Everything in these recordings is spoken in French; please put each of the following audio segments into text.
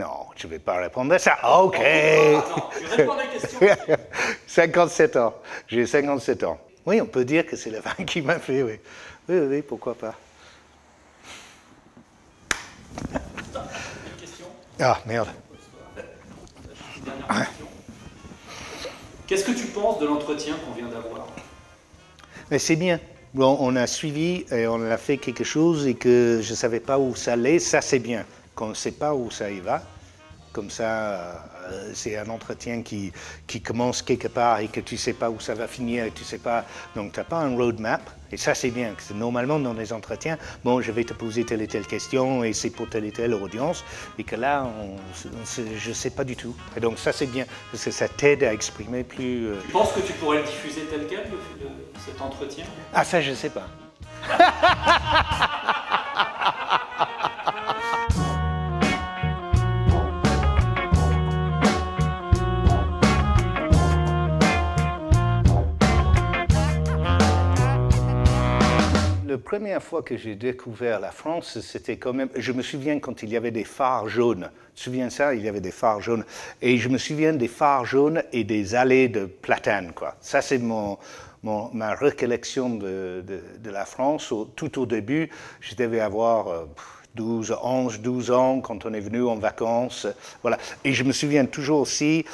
Non, je ne vais pas répondre à ça. OK. Je réponds à la question. 57 ans. J'ai 57 ans. Oui, on peut dire que c'est le vin qui m'a fait, oui. Oui, oui, pourquoi pas. Ah, merde. Qu'est-ce que tu penses de l'entretien qu'on vient d'avoir? C'est bien. Bon, on a suivi et on a fait quelque chose et que je ne savais pas où ça allait. Ça, c'est bien. Quand on ne sait pas où ça y va, comme ça, c'est un entretien qui commence quelque part et que tu ne sais pas où ça va finir et tu ne sais pas. Donc, tu n'as pas un roadmap. Et ça, c'est bien. Normalement, dans les entretiens, bon, je vais te poser telle et telle question et c'est pour telle et telle audience. Et que là, je ne sais pas du tout. Et donc, ça, c'est bien. Parce que ça t'aide à exprimer plus... Tu penses que tu pourrais le diffuser tel quel, cet entretien? Ah, ça, je ne sais pas. La première fois que j'ai découvert la France, c'était quand même... Je me souviens quand il y avait des phares jaunes. Tu te souviens de ça? Il y avait des phares jaunes. Et je me souviens des phares jaunes et des allées de platanes, quoi. Ça, c'est ma recollection de la France. Tout au début, je devais avoir 11, 12 ans quand on est venu en vacances. Voilà. Et je me souviens toujours aussi,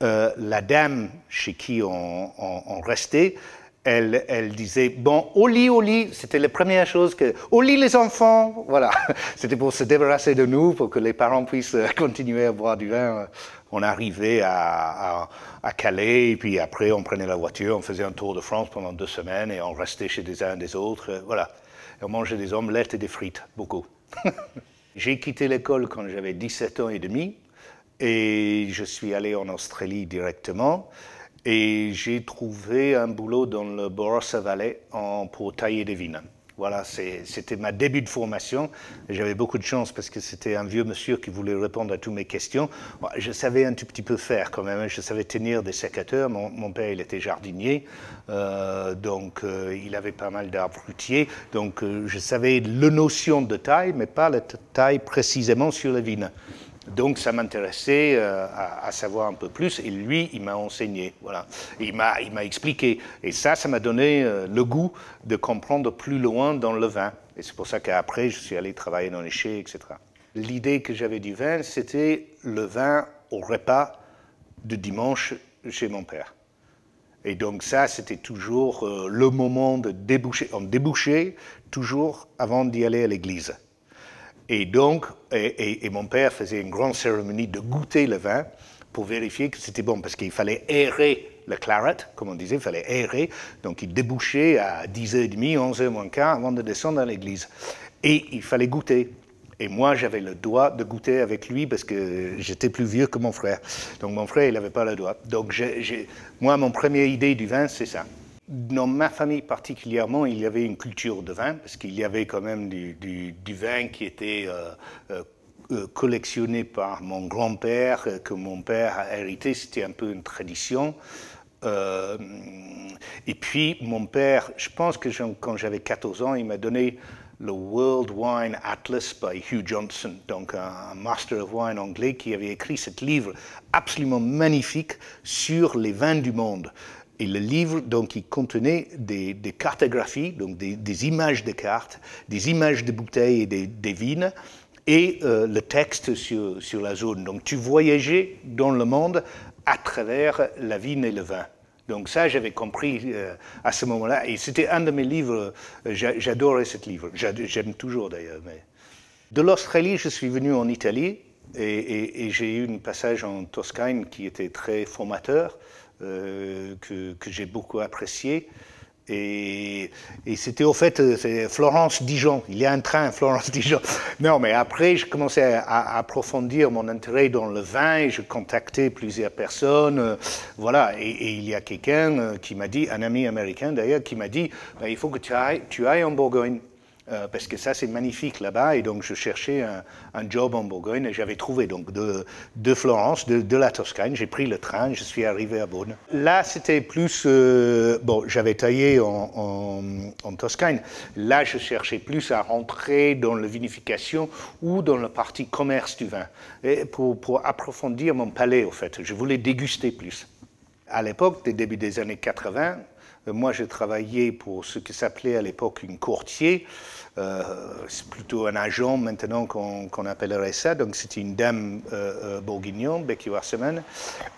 la dame chez qui on restait, elle disait, bon, au lit, c'était la première chose que... Au lit, les enfants, voilà. C'était pour se débarrasser de nous, pour que les parents puissent continuer à boire du vin. On arrivait à Calais, et puis après, on prenait la voiture, on faisait un tour de France pendant 2 semaines, et on restait chez les uns et des autres, voilà. Et on mangeait des omelettes et des frites, beaucoup. J'ai quitté l'école quand j'avais 17 ans et demi, et je suis allé en Australie directement. Et j'ai trouvé un boulot dans le Borossa Valley pour tailler des vignes. Voilà, c'était ma début de formation. J'avais beaucoup de chance parce que c'était un vieux monsieur qui voulait répondre à toutes mes questions. Je savais un tout petit peu faire quand même. Je savais tenir des sécateurs. Mon père, il était jardinier. Donc, il avait pas mal d'arbres fruitiers. Donc, je savais la notion de taille, mais pas la taille précisément sur la vigne. Donc, ça m'intéressait à savoir un peu plus. Et lui, il m'a enseigné, voilà. Il m'a expliqué. Et ça m'a donné le goût de comprendre plus loin dans le vin. Et c'est pour ça qu'après, je suis allé travailler dans les chais, etc. L'idée que j'avais du vin, c'était le vin au repas de dimanche chez mon père. Et donc ça, c'était toujours le moment de déboucher. On débouchait toujours avant d'y aller à l'église. Et donc, et mon père faisait une grande cérémonie de goûter le vin pour vérifier que c'était bon, parce qu'il fallait aérer le claret, comme on disait, il fallait aérer. Donc, il débouchait à 10h30, 11h moins quart, avant de descendre à l'église. Et il fallait goûter. Et moi, j'avais le droit de goûter avec lui, parce que j'étais plus vieux que mon frère. Donc, mon frère, il n'avait pas le droit. Donc, moi, mon première idée du vin, c'est ça. Dans ma famille particulièrement, il y avait une culture de vin, parce qu'il y avait quand même du vin qui était collectionné par mon grand-père, que mon père a hérité, c'était un peu une tradition. Et puis mon père, je pense que quand j'avais 14 ans, il m'a donné le World Wine Atlas by Hugh Johnson, donc un master of wine anglais qui avait écrit ce livre absolument magnifique sur les vins du monde. Et le livre, donc, il contenait des cartographies, donc des images de cartes, des images de bouteilles et des vignes, et le texte sur la zone. Donc, tu voyageais dans le monde à travers la vigne et le vin. Donc ça, j'avais compris à ce moment-là. Et c'était un de mes livres, j'adorais ce livre. J'aime toujours, d'ailleurs. Mais... De l'Australie, je suis venu en Italie, et j'ai eu un passage en Toscane qui était très formateur. Que j'ai beaucoup apprécié. Et c'était au fait Florence-Dijon. Il y a un train Florence-Dijon. Non, mais après, je commençais à approfondir mon intérêt dans le vin et je contactais plusieurs personnes. Voilà. Et il y a quelqu'un qui m'a dit, un ami américain d'ailleurs, qui m'a dit, bah, il faut que tu ailles en Bourgogne. parce que ça c'est magnifique là-bas, et donc je cherchais un job en Bourgogne et j'avais trouvé, donc de Florence, de la Toscane, j'ai pris le train, je suis arrivé à Beaune. Là c'était plus, bon j'avais taillé en Toscane, là je cherchais plus à rentrer dans la vinification ou dans la partie commerce du vin, et pour approfondir mon palais au fait, je voulais déguster plus. À l'époque, des débuts des années 80, moi, j'ai travaillé pour ce qui s'appelait à l'époque une courtier. C'est plutôt un agent maintenant qu'on appellerait ça. Donc, c'était une dame bourguignonne, Becky Warseman,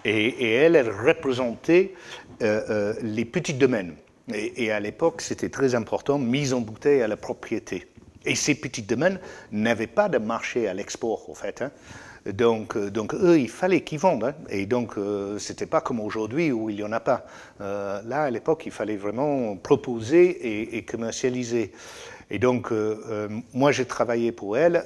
et elle représentait les petits domaines. Et à l'époque, c'était très important, mise en bouteille à la propriété. Et ces petits domaines n'avaient pas de marché à l'export, en fait, hein. Donc eux, il fallait qu'ils vendent, hein. Et donc c'était pas comme aujourd'hui où il n'y en a pas. Là, à l'époque, il fallait vraiment proposer et commercialiser. Et donc moi, j'ai travaillé pour elle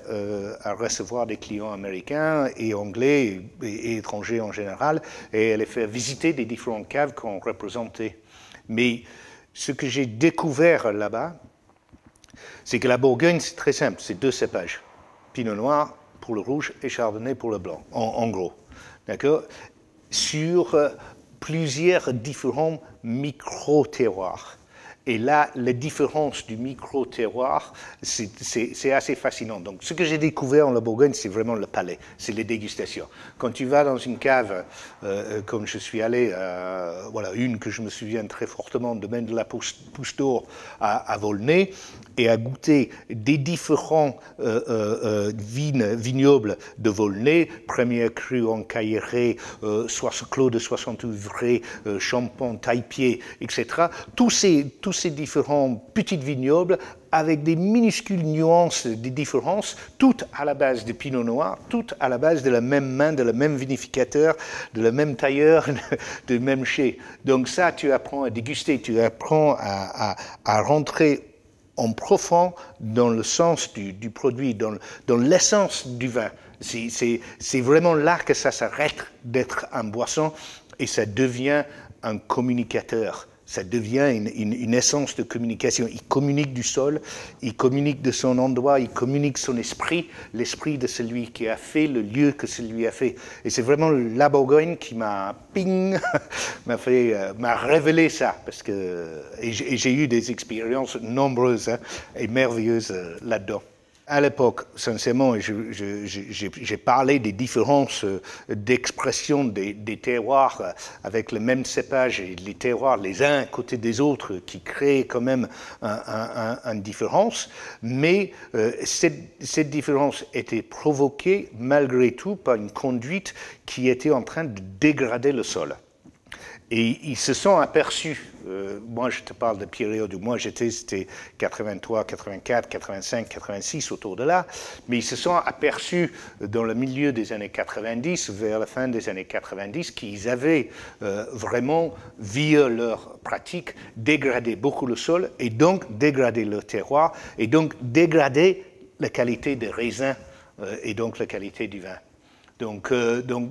à recevoir des clients américains et anglais et étrangers en général, et elle a fait visiter des différentes caves qu'on représentait. Mais ce que j'ai découvert là-bas, c'est que la Bourgogne, c'est très simple, c'est deux cépages, Pinot Noir pour le rouge et Chardonnay pour le blanc, en gros, d'accord, sur plusieurs différents micro-terroirs. Et là, la différence du micro-terroir, c'est assez fascinant. Donc, ce que j'ai découvert en Bourgogne, c'est vraiment le palais, c'est les dégustations. Quand tu vas dans une cave, comme je suis allé, voilà, une que je me souviens très fortement, domaine de la Pousse d'Or à Volnay, et à goûter des différents vignobles de Volnay, première crue en Cailleret, Clos de 60 Ouvrés, Champon, Taillepied, etc. Tous ces différents petits vignobles avec des minuscules nuances, des différences, toutes à la base de Pinot Noir, toutes à la base de la même main, de la même vinificateur, de la même tailleur, de même chez. Donc ça, tu apprends à déguster, tu apprends à rentrer en profond dans le sens du produit, dans l'essence du vin. C'est vraiment là que ça s'arrête d'être un boisson et ça devient un communicateur. Ça devient une essence de communication. Il communique du sol, il communique de son endroit, il communique son esprit, l'esprit de celui qui a fait, le lieu que celui a fait. Et c'est vraiment la Bourgogne qui m'a ping, m'a révélé ça. Parce que, et j'ai eu des expériences nombreuses, hein, et merveilleuses là-dedans. À l'époque, sincèrement, j'ai parlé des différences d'expression des terroirs avec le même cépage et les terroirs les uns à côté des autres qui créent quand même une différence. Mais cette différence était provoquée malgré tout par une conduite qui était en train de dégrader le sol. Et ils se sont aperçus, moi je te parle de période où moi j'étais, c'était 83, 84, 85, 86, autour de là, mais ils se sont aperçus dans le milieu des années 90, vers la fin des années 90, qu'ils avaient vraiment, via leur pratique, dégradé beaucoup le sol et donc dégradé le terroir et donc dégradé la qualité des raisins et donc la qualité du vin. Donc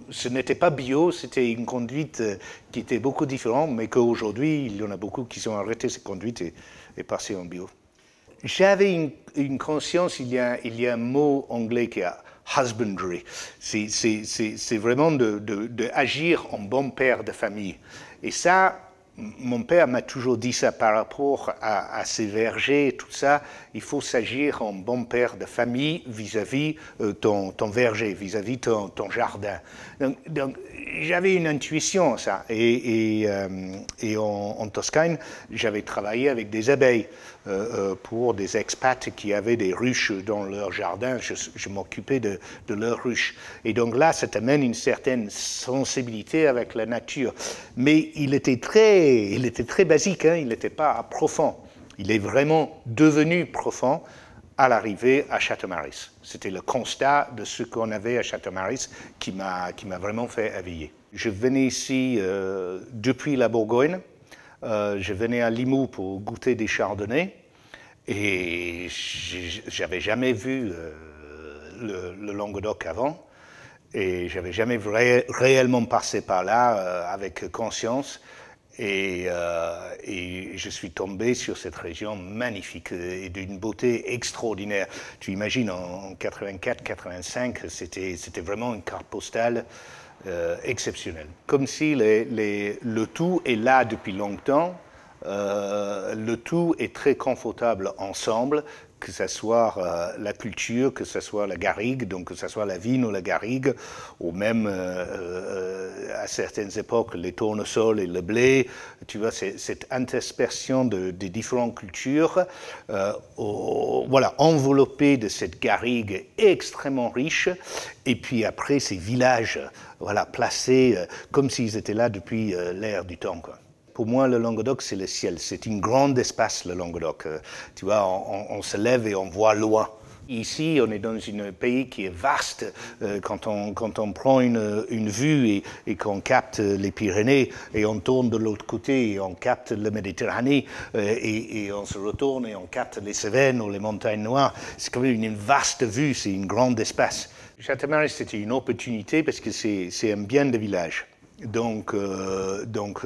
ce n'était pas bio, c'était une conduite qui était beaucoup différente, mais qu'aujourd'hui, il y en a beaucoup qui ont arrêté cette conduite et passé en bio. J'avais une conscience, il y a un mot anglais qui a husbandry, c'est vraiment d'agir en bon père de famille. Et ça, mon père m'a toujours dit ça par rapport à ses vergers, tout ça, il faut s'agir en bon père de famille vis-à-vis ton verger, vis-à-vis ton jardin. Donc j'avais une intuition ça, et en Toscane, j'avais travaillé avec des abeilles pour des expats qui avaient des ruches dans leur jardin, je m'occupais de leurs ruches. Et donc là, ça t'amène une certaine sensibilité avec la nature. Mais il était très basique, hein, il n'était pas profond. Il est vraiment devenu profond à l'arrivée à Château Maris. C'était le constat de ce qu'on avait à Château Maris qui m'a vraiment fait éveiller. Je venais ici depuis la Bourgogne, je venais à Limoux pour goûter des chardonnays et j'avais jamais vu le Languedoc avant et j'avais jamais réellement passé par là avec conscience. Et je suis tombé sur cette région magnifique et d'une beauté extraordinaire. Tu imagines, en 84-85, c'était vraiment une carte postale exceptionnelle. Comme si le tout est là depuis longtemps, le tout est très confortable ensemble, que ce soit la culture, que ce soit la garrigue, donc que ce soit la vigne ou la garrigue, ou même à certaines époques les tournesols et le blé, tu vois, cette interspersion de différentes cultures, voilà, enveloppée de cette garrigue extrêmement riche, et puis après ces villages, voilà, placés comme s'ils étaient là depuis l'ère du temps, quoi. Pour moi, le Languedoc, c'est le ciel. C'est un grand espace, le Languedoc. Tu vois, on se lève et on voit loin. Ici, on est dans un pays qui est vaste. Quand on prend une vue et qu'on capte les Pyrénées et on tourne de l'autre côté et on capte la Méditerranée et on se retourne et on capte les Cévennes ou les Montagnes Noires, c'est quand même une vaste vue, c'est un grand espace. Château Maris, c'était une opportunité parce que c'est un bien de village. Donc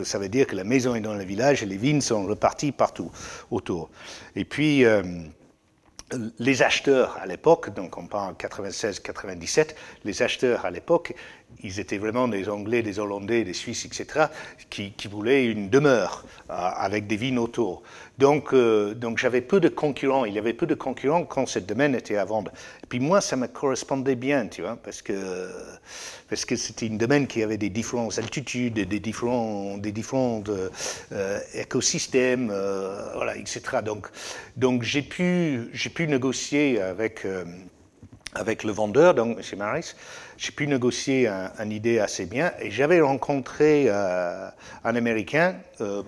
ça veut dire que la maison est dans le village et les vignes sont reparties partout autour. Et puis les acheteurs à l'époque, donc on parle 96-97, les acheteurs à l'époque, ils étaient vraiment des Anglais, des Hollandais, des Suisses, etc., qui voulaient une demeure avec des vignes autour. Donc j'avais peu de concurrents, il y avait peu de concurrents quand ce domaine était à vendre. Et puis moi, ça me correspondait bien, tu vois, parce que c'était un domaine qui avait des différentes altitudes, des différents écosystèmes, voilà, etc. Donc j'ai pu négocier avec le vendeur, donc chez Maris, j'ai pu négocier une idée assez bien. Et j'avais rencontré un Américain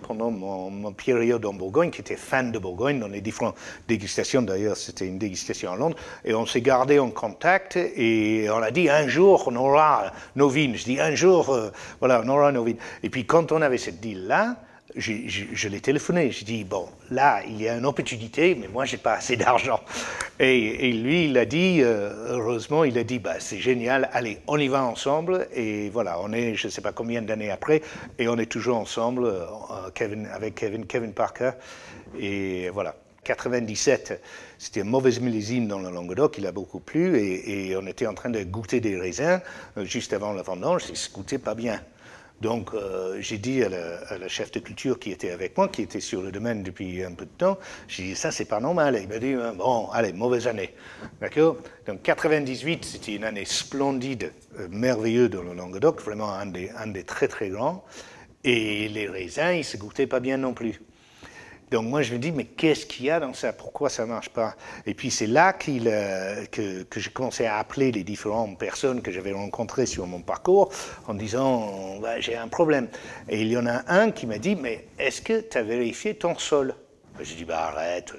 pendant mon période en Bourgogne, qui était fan de Bourgogne, dans les différentes dégustations. D'ailleurs, c'était une dégustation à Londres. Et on s'est gardé en contact et on a dit, un jour, on aura nos vignes. Je dis, un jour, voilà, on aura nos vignes. Et puis, quand on avait cette deal-là, je l'ai téléphoné, je dis, bon, là, il y a une opportunité, mais moi, je n'ai pas assez d'argent. Et lui, il a dit, heureusement, il a dit, bah, c'est génial, allez, on y va ensemble. Et voilà, on est, je ne sais pas combien d'années après, et on est toujours ensemble avec Kevin Parker. Et voilà, 97, c'était une mauvaise millésime dans le Languedoc, il a beaucoup plu, et on était en train de goûter des raisins juste avant la vendange, et ça ne goûtait pas bien. Donc j'ai dit à la chef de culture qui était avec moi, qui était sur le domaine depuis un peu de temps, j'ai dit ça c'est pas normal. Et il m'a dit bon allez, mauvaise année, d'accord. Donc 98, c'était une année splendide, merveilleuse dans le Languedoc, vraiment un des très très grands. Et les raisins, ils se goûtaient pas bien non plus. Donc moi je me dis mais qu'est-ce qu'il y a dans ça, pourquoi ça marche pas? Et puis c'est là que j'ai commencé à appeler les différentes personnes que j'avais rencontrées sur mon parcours en disant bah, j'ai un problème. Et il y en a un qui m'a dit mais est-ce que tu as vérifié ton sol? J'ai dit bah arrête,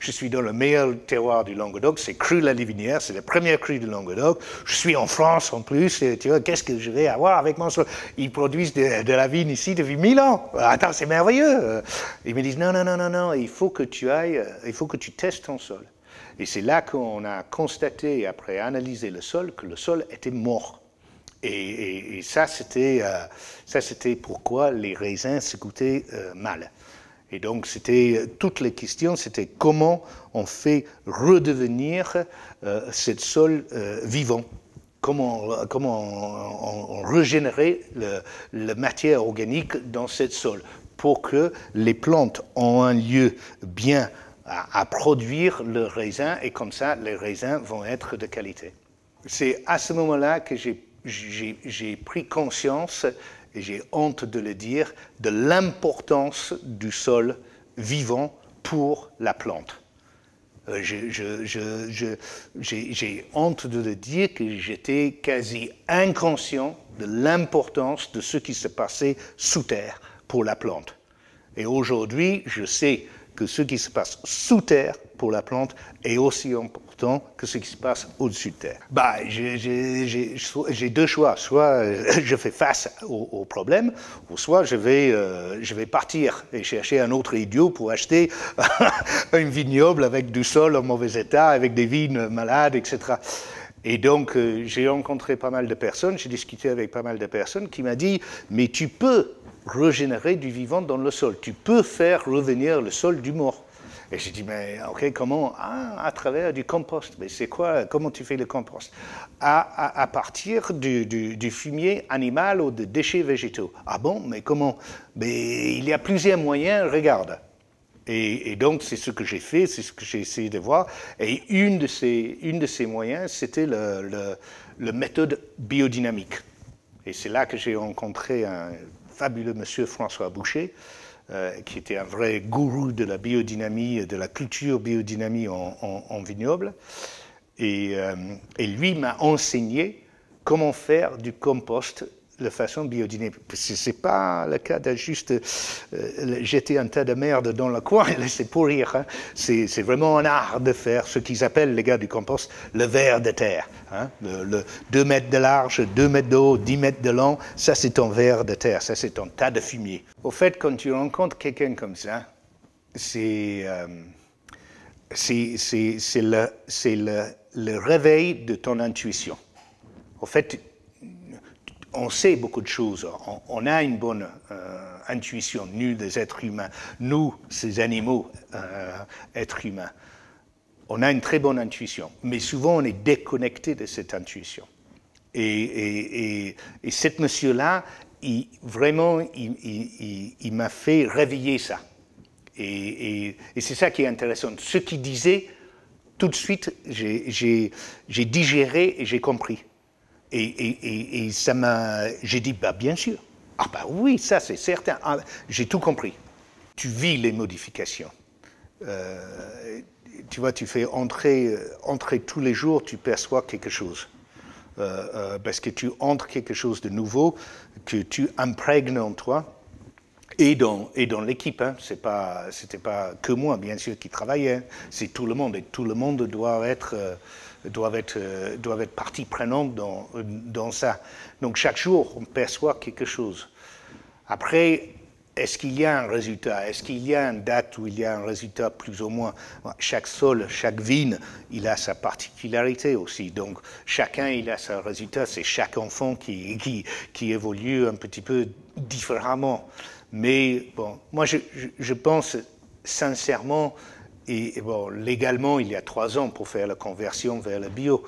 je suis dans le meilleur terroir du Languedoc, c'est cru la Livinière, c'est la première crue du Languedoc, je suis en France en plus, et tu vois, qu'est-ce que je vais avoir avec mon sol? Ils produisent de la vigne ici depuis 1000 ans, attends, c'est merveilleux. Ils me disent non, il faut que tu testes ton sol. Et c'est là qu'on a constaté, après analyser le sol, que le sol était mort. Et ça c'était pourquoi les raisins se goûtaient mal. Et donc, toutes les questions, c'était comment on fait redevenir cette sol vivant, comment on régénérer la matière organique dans cette sol pour que les plantes ont un lieu bien à produire le raisin, et comme ça, les raisins vont être de qualité. C'est à ce moment-là que j'ai pris conscience, et j'ai honte de le dire, de l'importance du sol vivant pour la plante. J'ai honte de le dire que j'étais quasi inconscient de l'importance de ce qui se passait sous terre pour la plante. Et aujourd'hui, je sais que ce qui se passe sous terre pour la plante est aussi important que ce qui se passe au-dessus de terre. Bah, j'ai deux choix, soit je fais face au problème, ou soit je vais partir et chercher un autre idiot pour acheter un vignoble avec du sol en mauvais état, avec des vignes malades, etc. Et donc, j'ai rencontré pas mal de personnes, j'ai discuté avec pas mal de personnes qui m'ont dit « Mais tu peux régénérer du vivant dans le sol, tu peux faire revenir le sol du mort. » Et j'ai dit « Mais ok, comment ? » ?»« Ah, à travers du compost. » »« Mais c'est quoi ? Comment tu fais le compost ? » ?»« À partir du fumier animal ou de déchets végétaux. » »« Ah bon ? Mais comment ? » ?»« Mais il y a plusieurs moyens, regarde. » Et donc, c'est ce que j'ai fait, c'est ce que j'ai essayé de voir. Et une de ces moyens, c'était la méthode biodynamique. Et c'est là que j'ai rencontré un fabuleux monsieur, François Boucher, qui était un vrai gourou de la biodynamie, de la culture biodynamie en vignoble. Et lui m'a enseigné comment faire du compost de façon biodynamique. Ce n'est pas le cas de juste jeter un tas de merde dans le coin et laisser pourrir. Hein. C'est vraiment un art de faire ce qu'ils appellent, les gars du compost, le ver de terre. Hein. 2 mètres de large, 2 mètres de haut, 10 mètres de long, ça c'est ton ver de terre, ça c'est ton tas de fumier. Au fait, quand tu rencontres quelqu'un comme ça, c'est le réveil de ton intuition. Au fait, on sait beaucoup de choses, on a une bonne intuition, nous les êtres humains, nous ces animaux, êtres humains, on a une très bonne intuition, mais souvent on est déconnecté de cette intuition. Et ce monsieur-là, vraiment, il m'a fait réveiller ça. Et c'est ça qui est intéressant, ce qu'il disait, tout de suite, j'ai digéré et j'ai compris. Et ça m'a... J'ai dit, bah bien sûr. Ah bah oui, ça c'est certain. Ah, j'ai tout compris. Tu vis les modifications. Tu vois, tu fais entrer tous les jours, tu perçois quelque chose. Parce que tu entres quelque chose de nouveau, que tu imprègnes en toi et dans l'équipe. Hein. C'était pas que moi, bien sûr, qui travaillais. C'est tout le monde et tout le monde doit être... doivent être partie prenante dans ça. Donc chaque jour, on perçoit quelque chose. Après, est-ce qu'il y a un résultat? Est-ce qu'il y a une date où il y a un résultat plus ou moins? Chaque sol, chaque vigne, il a sa particularité aussi. Donc chacun, il a son résultat. C'est chaque enfant qui évolue un petit peu différemment. Mais bon, moi, je pense sincèrement... Et bon, légalement, il y a 3 ans pour faire la conversion vers le bio.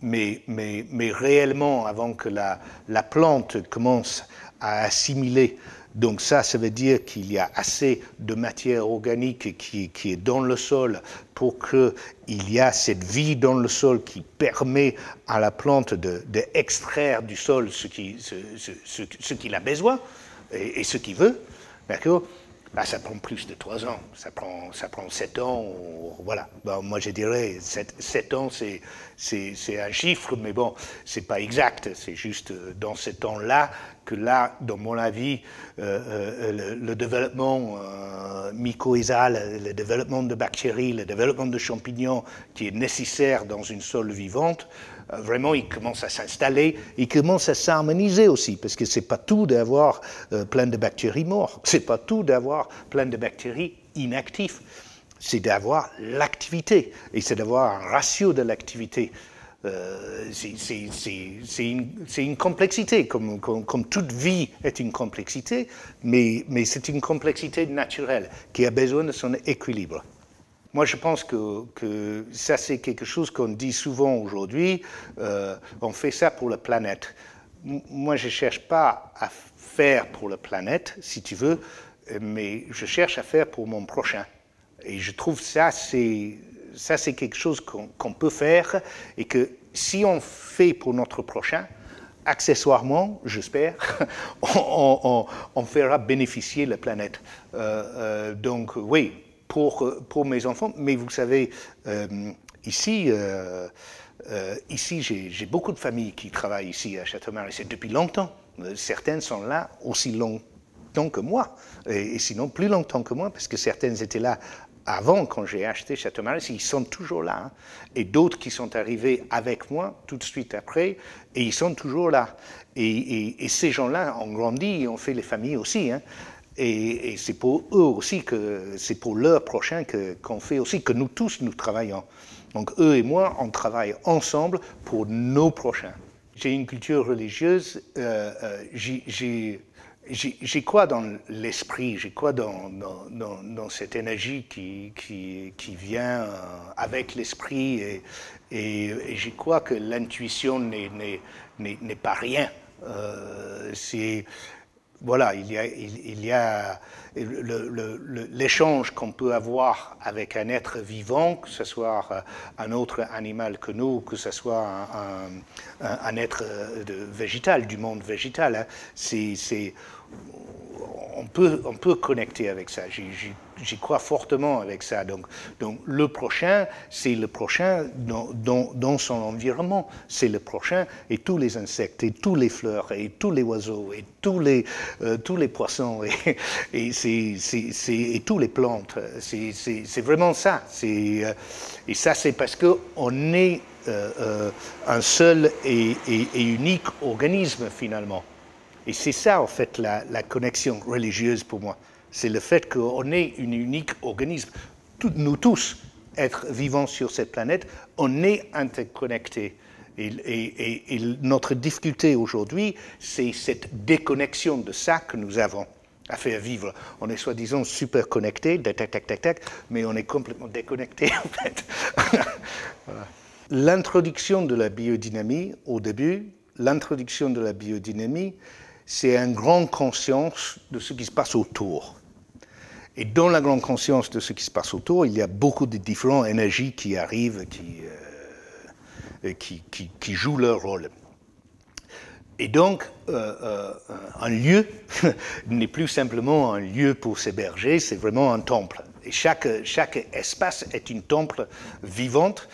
Mais réellement, avant que la plante commence à assimiler, donc ça veut dire qu'il y a assez de matière organique qui est dans le sol pour qu'il y a cette vie dans le sol qui permet à la plante d'extraire du sol ce qu'il a besoin et ce qu'il veut, d'accord ? Bah, ça prend plus de 3 ans, ça prend 7 ans, voilà. Bah, moi je dirais 7 ans c'est un chiffre, mais bon, c'est pas exact, c'est juste dans ce temps-là que là, dans mon avis, le développement mycorhizal, le développement de bactéries, le développement de champignons qui est nécessaire dans une sol vivante, vraiment, il commence à s'installer, il commence à s'harmoniser aussi, parce que c'est pas tout d'avoir plein de bactéries mortes, c'est pas tout d'avoir plein de bactéries inactives, c'est d'avoir l'activité, et c'est d'avoir un ratio de l'activité. C'est une complexité, comme toute vie est une complexité, mais c'est une complexité naturelle qui a besoin de son équilibre. Moi, je pense que ça, c'est quelque chose qu'on dit souvent aujourd'hui. On fait ça pour la planète. Moi, je ne cherche pas à faire pour la planète, si tu veux, mais je cherche à faire pour mon prochain. Et je trouve ça, c'est quelque chose qu'on peut faire et que si on fait pour notre prochain, accessoirement, j'espère, on fera bénéficier la planète. Donc, oui. Pour mes enfants, mais vous savez, ici j'ai beaucoup de familles qui travaillent ici à Château Maris, c'est depuis longtemps. Certaines sont là aussi longtemps que moi, et sinon plus longtemps que moi, parce que certaines étaient là avant quand j'ai acheté Château Maris, ils sont toujours là, hein. Et d'autres qui sont arrivés avec moi tout de suite après, et ils sont toujours là. Et ces gens-là ont grandi et ont fait les familles aussi, hein. Et c'est pour eux aussi, c'est pour leur prochain qu'on fait aussi, que nous tous, nous travaillons. Donc eux et moi, on travaille ensemble pour nos prochains. J'ai une culture religieuse, j'y crois dans l'esprit, j'y crois dans cette énergie qui vient avec l'esprit et j'y crois que l'intuition n'est pas rien. Voilà, il y a l'échange qu'on peut avoir avec un être vivant, que ce soit un autre animal que nous, que ce soit un être végétal, du monde végétal. Hein. On peut connecter avec ça. J'y crois fortement avec ça. Donc le prochain, c'est le prochain dans son environnement. C'est le prochain et tous les insectes, et tous les fleurs, et tous les oiseaux, et tous les poissons, et toutes les plantes. C'est vraiment ça. Et ça, c'est parce qu'on est un seul et unique organisme, finalement. Et c'est ça, en fait, la connexion religieuse pour moi. C'est le fait qu'on est un unique organisme. Nous tous, êtres vivants sur cette planète, on est interconnectés. Et notre difficulté aujourd'hui, c'est cette déconnexion de ça que nous avons à faire vivre. On est soi-disant super connectés, mais on est complètement déconnectés, en fait. Voilà. L'introduction de la biodynamie, au début, l'introduction de la biodynamie, c'est une grande conscience de ce qui se passe autour. Et dans la grande conscience de ce qui se passe autour, il y a beaucoup de différentes énergies qui arrivent, qui jouent leur rôle. Et donc, un lieu n'est plus simplement un lieu pour s'héberger, c'est vraiment un temple. Et chaque espace est un temple vivante,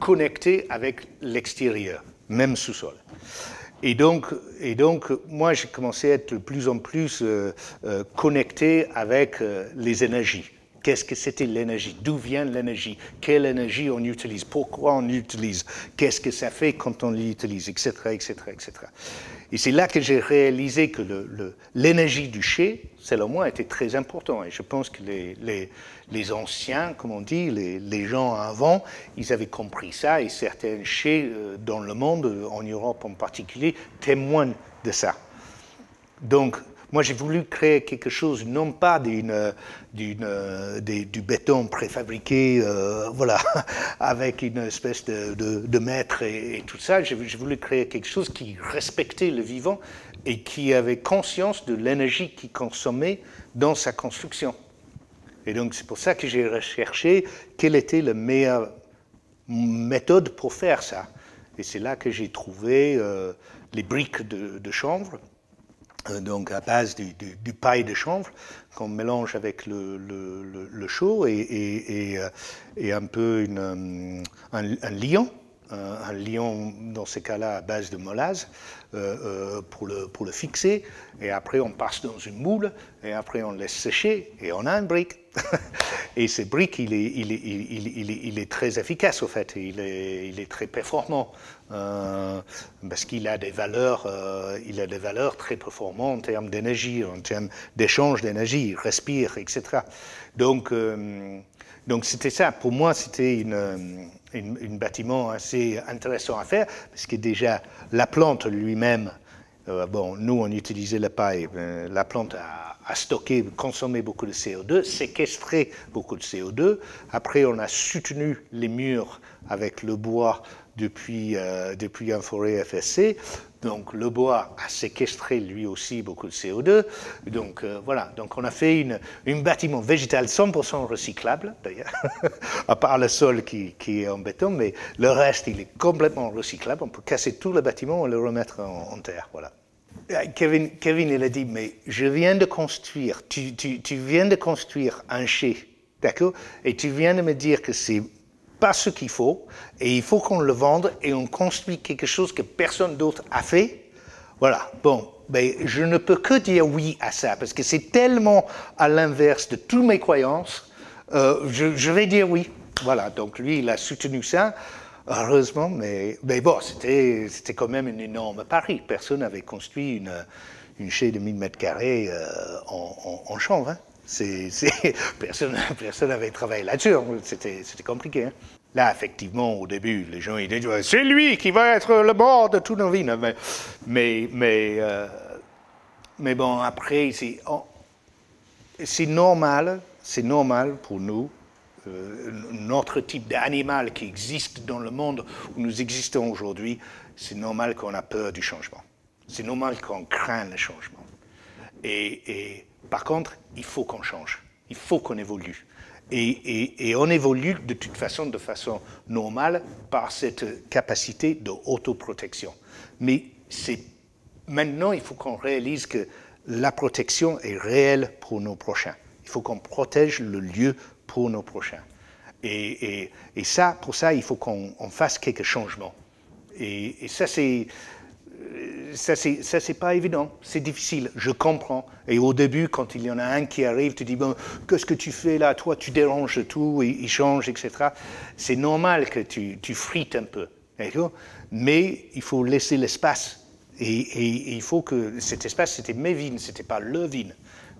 connecté avec l'extérieur, même sous-sol. Et donc, moi, j'ai commencé à être de plus en plus connecté avec les énergies. Qu'est-ce que c'était l'énergie? D'où vient l'énergie? Quelle énergie on utilise? Pourquoi on l'utilise? Qu'est-ce que ça fait quand on l'utilise? Etc., etc., etc. Et c'est là que j'ai réalisé que l'énergie du chai, selon moi, était très importante. Et je pense que les anciens, comme on dit, les gens avant, ils avaient compris ça. Et certains chais dans le monde, en Europe en particulier, témoignent de ça. Donc, moi, j'ai voulu créer quelque chose, non pas du béton préfabriqué, voilà, avec une espèce de maître et tout ça. J'ai voulu créer quelque chose qui respectait le vivant et qui avait conscience de l'énergie qu'il consommait dans sa construction. Et donc, c'est pour ça que j'ai recherché quelle était la meilleure méthode pour faire ça. Et c'est là que j'ai trouvé les briques de chanvre. Donc à base du paille de chanvre qu'on mélange avec le chaux et un peu un liant. Un lion, dans ces cas-là, à base de molasse, pour le fixer. Et après, on passe dans une moule, et après, on laisse sécher, et on a une brique. Et ce brique, il est très efficace, au fait. Il est très performant, parce qu'il a des valeurs, très performantes en termes d'énergie, en termes d'échange d'énergie, respire, etc. Donc c'était ça. Pour moi, c'était un bâtiment assez intéressant à faire, parce que déjà, la plante lui-même, bon, nous, on utilisait la paille, la plante a stocké, consommé beaucoup de CO2, séquestré beaucoup de CO2. Après, on a soutenu les murs avec le bois depuis un forêt FSC. Donc, le bois a séquestré lui aussi beaucoup de CO2. Donc, voilà. Donc, on a fait un bâtiment végétal 100% recyclable, d'ailleurs, à part le sol qui est en béton, mais le reste, il est complètement recyclable. On peut casser tout le bâtiment et le remettre en terre. Voilà. Kevin, il a dit, mais je viens de construire, tu viens de construire un chai, d'accord? Et tu viens de me dire que c'est pas ce qu'il faut, et il faut qu'on le vende, et on construit quelque chose que personne d'autre a fait. Voilà, bon, ben, je ne peux que dire oui à ça, parce que c'est tellement à l'inverse de toutes mes croyances, je vais dire oui. Voilà, donc lui, il a soutenu ça, heureusement, mais bon, c'était quand même un énorme pari. Personne n'avait construit une chai de 1000 mètres carrés en chanvre, hein. Personne n'avait travaillé là-dessus, c'était compliqué. Hein. Là, effectivement, au début, les gens ils disent « C'est lui qui va être le bord de tous nos vignes !» mais bon, après, c'est normal pour nous, notre type d'animal qui existe dans le monde où nous existons aujourd'hui, c'est normal qu'on a peur du changement. C'est normal qu'on craint le changement. Et par contre, il faut qu'on change, il faut qu'on évolue. Et on évolue de toute façon, de façon normale, par cette capacité d'autoprotection. Mais maintenant, il faut qu'on réalise que la protection est réelle pour nos prochains. Il faut qu'on protège le lieu pour nos prochains. Et ça, pour ça, il faut qu'on fasse quelques changements. Et ça, c'est pas évident, c'est difficile, je comprends. Et au début, quand il y en a un qui arrive, tu dis, bon, qu'est-ce que tu fais là? Toi, tu déranges tout, il change, etc. C'est normal que tu frites un peu, d'accord? Mais il faut laisser l'espace. Et il faut que cet espace, c'était mes vignes, c'était pas le vigne.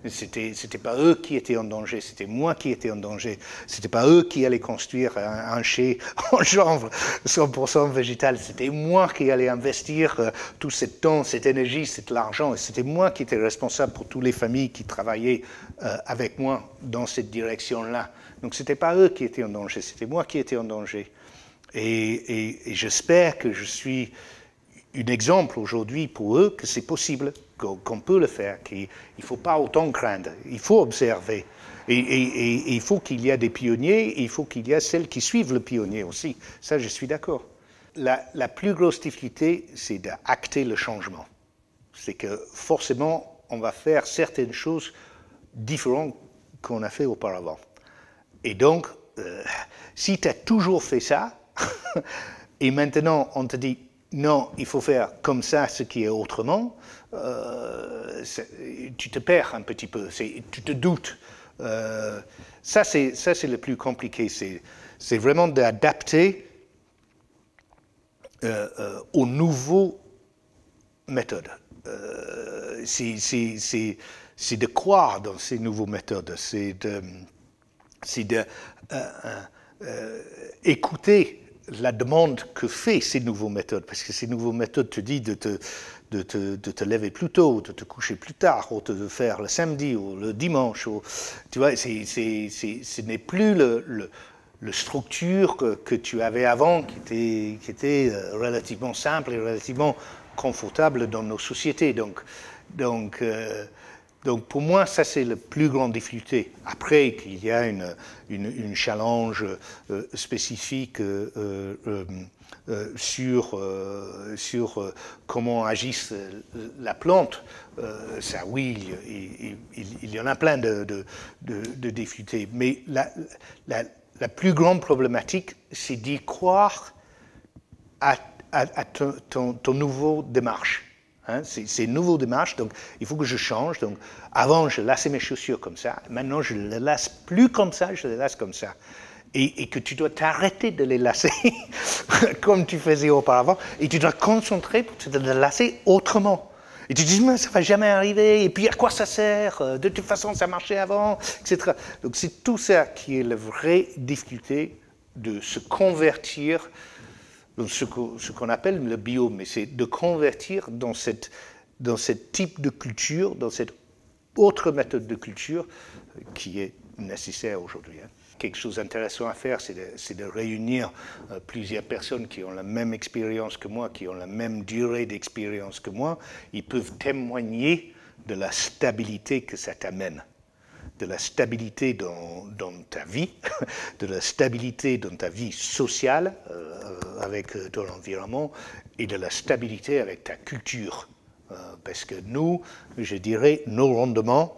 C'était pas eux qui étaient en danger, c'était moi qui étais en danger. C'était pas eux qui allaient construire un chai en chanvre 100% végétal. C'était moi qui allais investir tout ce temps, cette énergie, cet argent. C'était moi qui étais responsable pour toutes les familles qui travaillaient avec moi dans cette direction-là. Donc c'était pas eux qui étaient en danger, c'était moi qui étais en danger. Et j'espère que je suis un exemple aujourd'hui pour eux que c'est possible, qu'on peut le faire, qu'il ne faut pas autant craindre, il faut observer. Et il faut qu'il y ait des pionniers, et il faut qu'il y ait celles qui suivent le pionnier aussi. Ça, je suis d'accord. La plus grosse difficulté, c'est d'acter le changement. C'est que forcément, on va faire certaines choses différentes qu'on a fait auparavant. Et donc, si tu as toujours fait ça, et maintenant on te dit, non, il faut faire comme ça ce qui est autrement, tu te perds un petit peu, tu te doutes. Ça, c'est le plus compliqué, c'est vraiment d'adapter aux nouvelles méthodes. C'est de croire dans ces nouvelles méthodes, c'est d'écouter la demande que fait ces nouvelles méthodes, parce que ces nouvelles méthodes te disent de te lever plus tôt, de te coucher plus tard, ou de le faire le samedi ou le dimanche. Ou, tu vois, ce n'est plus le structure que tu avais avant, qui était relativement simple et relativement confortable dans nos sociétés. Donc pour moi, ça c'est la plus grande difficulté. Après qu'il y a une challenge spécifique sur comment agisse la plante, ça oui, il y en a plein de difficultés. Mais la plus grande problématique, c'est d'y croire à ton nouveau démarche. Hein, c'est une nouvelle démarche, donc il faut que je change. Donc, avant, je lassais mes chaussures comme ça. Maintenant, je ne les lasse plus comme ça, je les lasse comme ça. Et que tu dois t'arrêter de les lasser comme tu faisais auparavant. Et tu dois te concentrer pour te lasser autrement. Et tu te dis, mais ça ne va jamais arriver. Et puis, à quoi ça sert? De toute façon, ça marchait avant, etc. Donc, c'est tout ça qui est la vraie difficulté de se convertir. Ce qu'on appelle le bio, mais c'est de convertir dans ce type de culture, dans cette autre méthode de culture qui est nécessaire aujourd'hui. Quelque chose d'intéressant à faire, c'est de réunir plusieurs personnes qui ont la même expérience que moi, qui ont la même durée d'expérience que moi. Ils peuvent témoigner de la stabilité que ça t'amène, de la stabilité dans ta vie, de la stabilité dans ta vie sociale avec ton environnement et de la stabilité avec ta culture. Parce que nous, je dirais, nos rendements,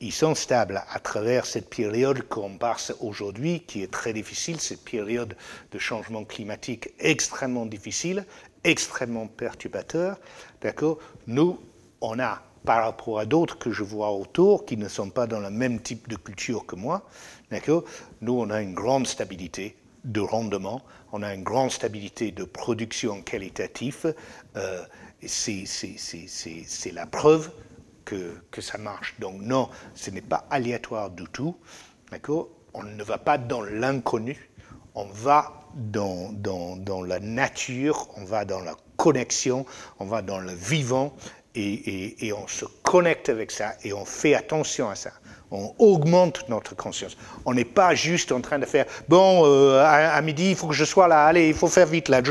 ils sont stables à travers cette période qu'on passe aujourd'hui, qui est très difficile, cette période de changement climatique extrêmement difficile, extrêmement perturbateur. D'accord? Nous, on a par rapport à d'autres que je vois autour, qui ne sont pas dans le même type de culture que moi, d'accord? Nous, on a une grande stabilité de rendement, on a une grande stabilité de production qualitative. C'est la preuve que ça marche. Donc non, ce n'est pas aléatoire du tout, d'accord? On ne va pas dans l'inconnu, on va dans la nature, on va dans la connexion, on va dans le vivant et on se connecte avec ça et on fait attention à ça. On augmente notre conscience. On n'est pas juste en train de faire « Bon, à midi, il faut que je sois là, allez, il faut faire vite, là,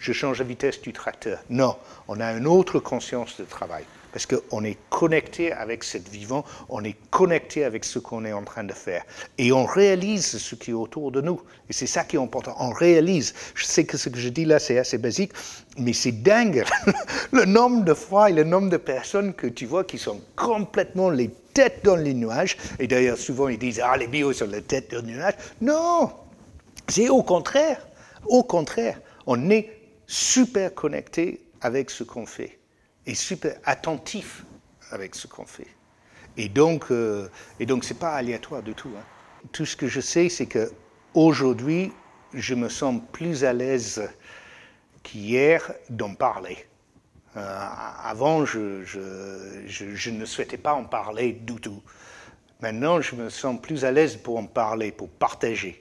je change la vitesse du tracteur. » Non, on a une autre conscience de travail. Parce qu'on est connecté avec ce vivant, on est connecté avec ce qu'on est en train de faire. Et on réalise ce qui est autour de nous. Et c'est ça qui est important, on réalise. Je sais que ce que je dis là, c'est assez basique, mais c'est dingue. Le nombre de fois et le nombre de personnes que tu vois qui sont complètement les têtes dans les nuages. Et d'ailleurs, souvent, ils disent « Ah, les bio sont les têtes dans les nuages ». Non, c'est au contraire. Au contraire, on est super connecté avec ce qu'on fait. Et super attentif avec ce qu'on fait. Et donc, c'est pas aléatoire du tout. Hein. Tout ce que je sais, c'est qu'aujourd'hui, je me sens plus à l'aise qu'hier d'en parler. Avant, je ne souhaitais pas en parler du tout. Maintenant, je me sens plus à l'aise pour en parler, pour partager.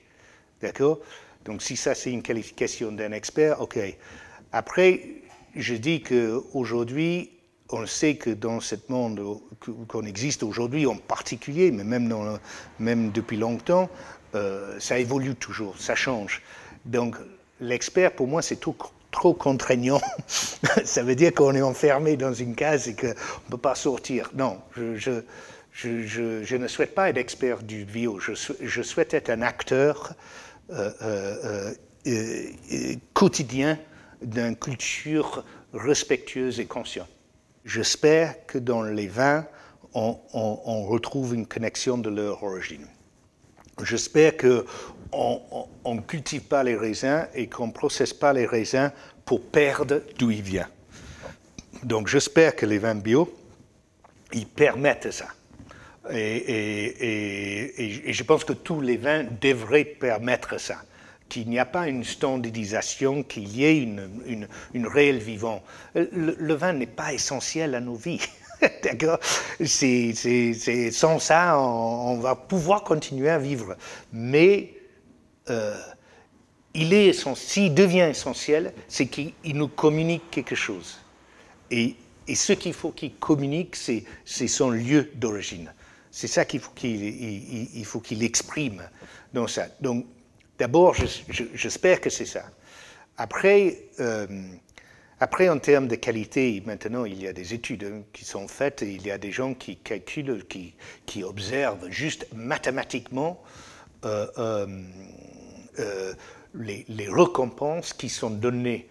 D'accord? Donc, si ça, c'est une qualification d'un expert, OK. Après, je dis qu'aujourd'hui, on sait que dans ce monde qu'on existe aujourd'hui, en particulier, mais même depuis longtemps, ça évolue toujours, ça change. Donc l'expert, pour moi, c'est trop contraignant. Ça veut dire qu'on est enfermé dans une case et qu'on ne peut pas sortir. Non, je ne souhaite pas être expert du bio, je souhaite être un acteur quotidien d'une culture respectueuse et consciente. J'espère que dans les vins, on retrouve une connexion de leur origine. J'espère qu'on ne cultive pas les raisins et qu'on ne processe pas les raisins pour perdre d'où ils viennent. Donc j'espère que les vins bio, ils permettent ça. Et je pense que tous les vins devraient permettre ça. Qu'il n'y a pas une standardisation, qu'il y ait une réelle vivant. Le vin n'est pas essentiel à nos vies, d'accord? Sans ça, on va pouvoir continuer à vivre. Mais s'il devient essentiel, c'est qu'il nous communique quelque chose. Et ce qu'il faut qu'il communique, c'est son lieu d'origine. C'est ça qu'il faut qu'il exprime dans ça. Donc, d'abord, j'espère que c'est ça. Après, en termes de qualité, maintenant, il y a des études qui sont faites et il y a des gens qui calculent, qui observent juste mathématiquement les récompenses qui sont données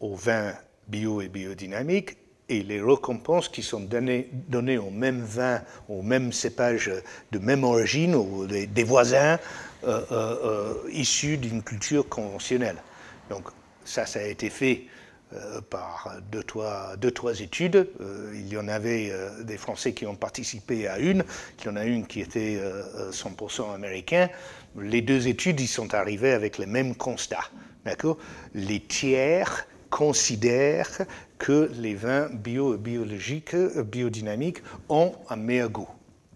aux vins bio et biodynamiques et les récompenses qui sont données aux mêmes vins, aux mêmes cépages de même origine, ou des voisins, issus d'une culture conventionnelle. Donc ça a été fait par deux, trois études. Il y en avait des Français qui ont participé à une, il y en a une qui était 100% américain. Les deux études, ils sont arrivés avec le même constat. D'accord ? Les tiers considèrent que les vins bio et biologiques, biodynamiques, ont un meilleur goût.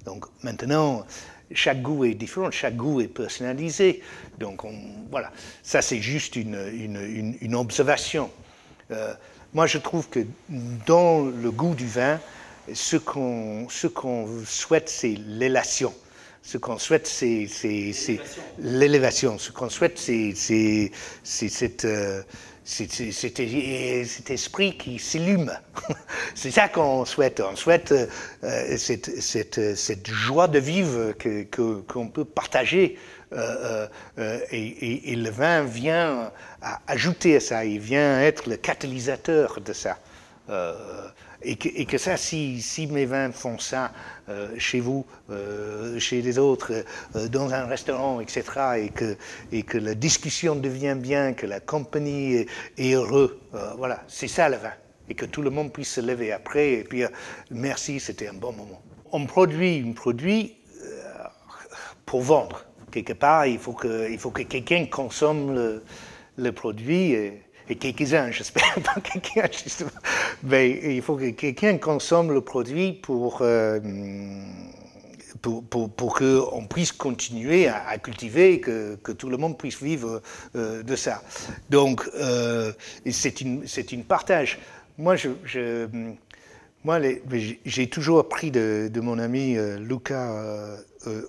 Donc maintenant, chaque goût est différent, chaque goût est personnalisé. Donc voilà, ça c'est juste une observation. Moi je trouve que dans le goût du vin, ce qu'on souhaite c'est l'élation. Ce qu'on souhaite c'est l'élévation. Ce qu'on souhaite c'est cet esprit qui s'illume. C'est ça qu'on souhaite. On souhaite cette joie de vivre qu'on peut partager. Et le vin vient ajouter à ça, il vient être le catalyseur de ça. Et que ça, si mes vins font ça chez vous, chez les autres, dans un restaurant, etc., et que la discussion devient bien, que la compagnie est heureuse, voilà, c'est ça le vin. Et que tout le monde puisse se lever après, et puis merci, c'était un bon moment. On produit un produit pour vendre. Quelque part, il faut que quelqu'un consomme le produit. Et quelques-uns, j'espère, pas quelqu'un, justement. Mais il faut que quelqu'un consomme le produit pour qu'on puisse continuer à cultiver et que tout le monde puisse vivre de ça. Donc, c'est une partage. Moi, moi, j'ai toujours appris de mon ami Luca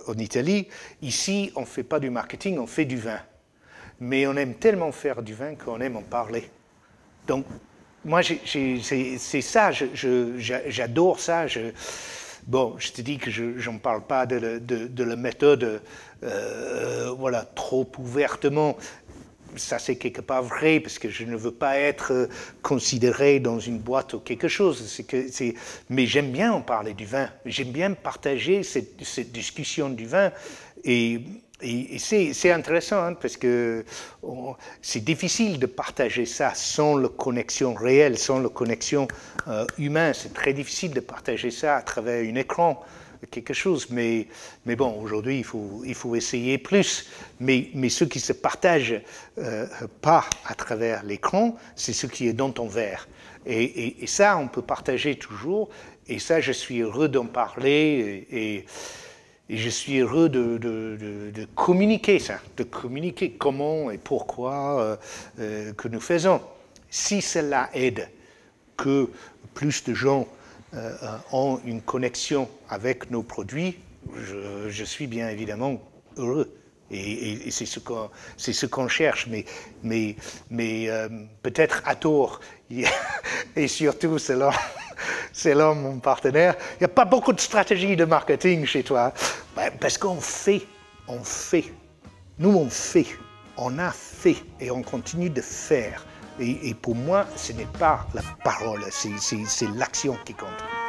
en Italie. Ici, on ne fait pas du marketing, on fait du vin. Mais on aime tellement faire du vin qu'on aime en parler. Donc, moi, c'est ça, j'adore ça. Bon, je te dis que je ne parle pas de la méthode voilà, trop ouvertement. Ça, c'est quelque part vrai, parce que je ne veux pas être considéré dans une boîte ou quelque chose. Mais j'aime bien en parler du vin. J'aime bien partager cette discussion du vin. Et c'est intéressant, hein, parce que c'est difficile de partager ça sans la connexion réelle, sans la connexion humaine. C'est très difficile de partager ça à travers un écran, quelque chose. Mais bon, aujourd'hui, il faut essayer plus. Mais ce qui se partage pas à travers l'écran, c'est ce qui est dans ton verre. Et ça, on peut partager toujours. Et ça, je suis heureux d'en parler. Et je suis heureux de communiquer ça, de communiquer comment et pourquoi que nous faisons. Si cela aide que plus de gens ont une connexion avec nos produits, je suis bien évidemment heureux. Et c'est ce qu'on cherche, mais peut-être à tort, et surtout selon mon partenaire, il n'y a pas beaucoup de stratégies de marketing chez toi, parce qu'on fait, on a fait, et on continue de faire, et pour moi, ce n'est pas la parole, c'est l'action qui compte.